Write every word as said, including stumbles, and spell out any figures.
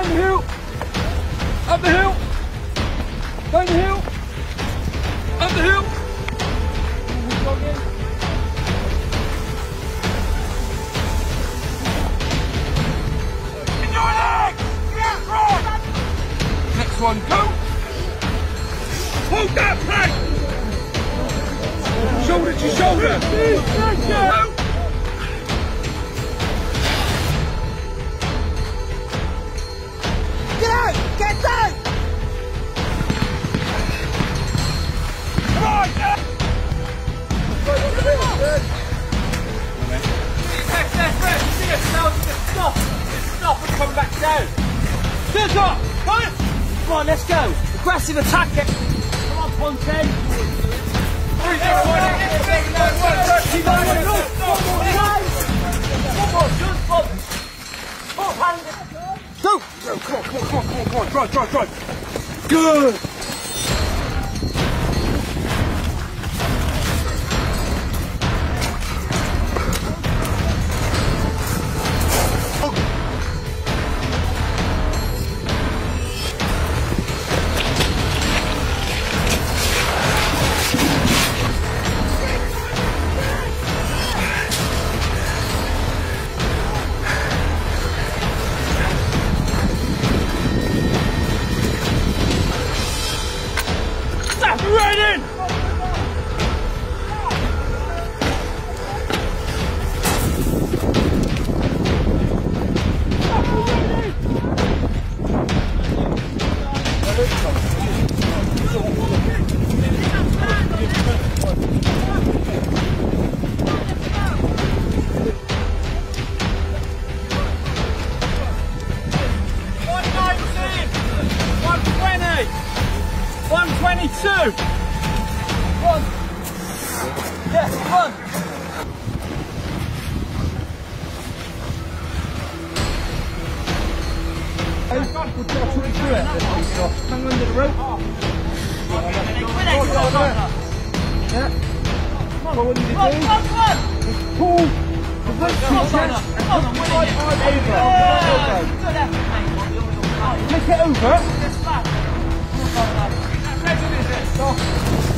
Down the hill! Up the hill! Down the hill! Up the hill! Into your leg! Get out! Next one, go! Hold that plank! Shoulder to shoulder! Go! Get out! Get down! Right now! Left, left, left! You see us now, just stop! Just stop and come back down! Good luck! Come on, let's go! Aggressive attack it! Come on, Ponte! Three, two, one, eight, eight, nine, one, thirty, nine, one, one, one, one, one, one, one, go! Go, come on, come on, come on, come on, come on, drive, drive, drive! Good! Take it over. That's bad. How much is it?